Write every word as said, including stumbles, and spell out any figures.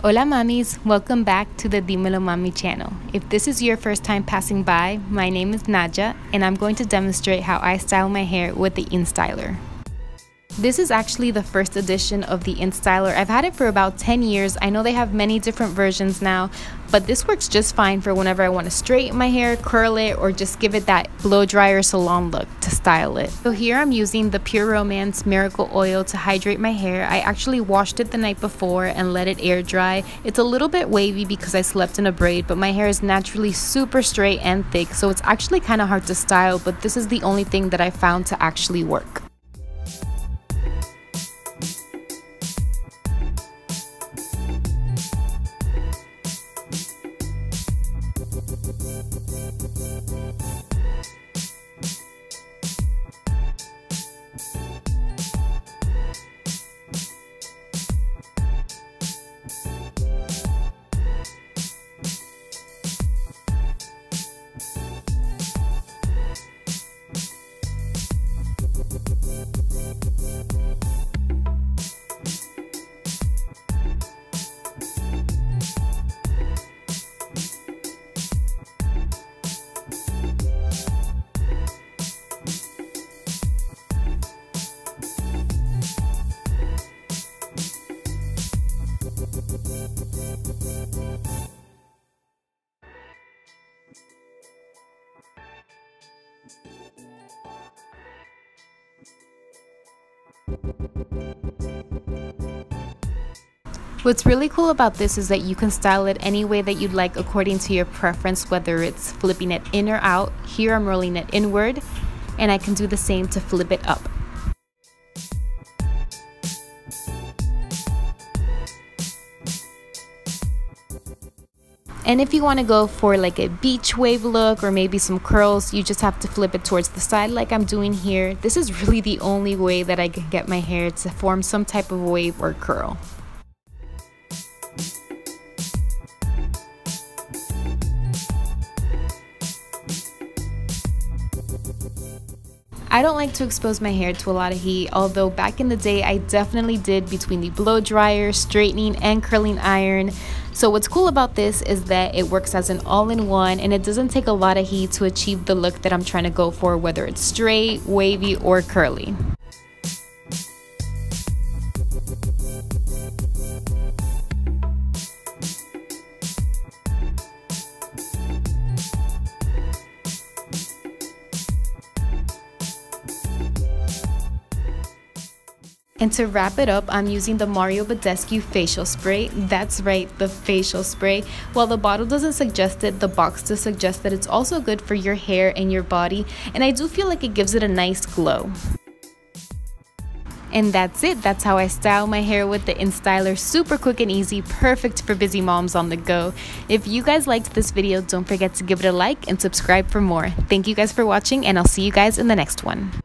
Hola Mamis, welcome back to the Dimelo Mami channel. If this is your first time passing by, my name is Nadja and I'm going to demonstrate how I style my hair with the InStyler. This is actually the first edition of the InStyler. I've had it for about ten years. I know they have many different versions now, but this works just fine for whenever I want to straighten my hair, curl it, or just give it that blow dryer salon look to style it. So here I'm using the Pure Romance Miracle Oil to hydrate my hair. I actually washed it the night before and let it air dry. It's a little bit wavy because I slept in a braid, but my hair is naturally super straight and thick, so it's actually kind of hard to style, but this is the only thing that I found to actually work. What's really cool about this is that you can style it any way that you'd like according to your preference, whether it's flipping it in or out. Here I'm rolling it inward, and I can do the same to flip it up. And if you want to go for like a beach wave look or maybe some curls, you just have to flip it towards the side like I'm doing here. This is really the only way that I can get my hair to form some type of wave or curl. I don't like to expose my hair to a lot of heat, although back in the day I definitely did between the blow dryer, straightening, and curling iron. So what's cool about this is that it works as an all-in-one and it doesn't take a lot of heat to achieve the look that I'm trying to go for, whether it's straight, wavy, or curly. And to wrap it up, I'm using the Mario Badescu facial spray. That's right, the facial spray. While the bottle doesn't suggest it, the box does suggest that it's also good for your hair and your body. And I do feel like it gives it a nice glow. And that's it. That's how I style my hair with the InStyler. Super quick and easy, perfect for busy moms on the go. If you guys liked this video, don't forget to give it a like and subscribe for more. Thank you guys for watching, and I'll see you guys in the next one.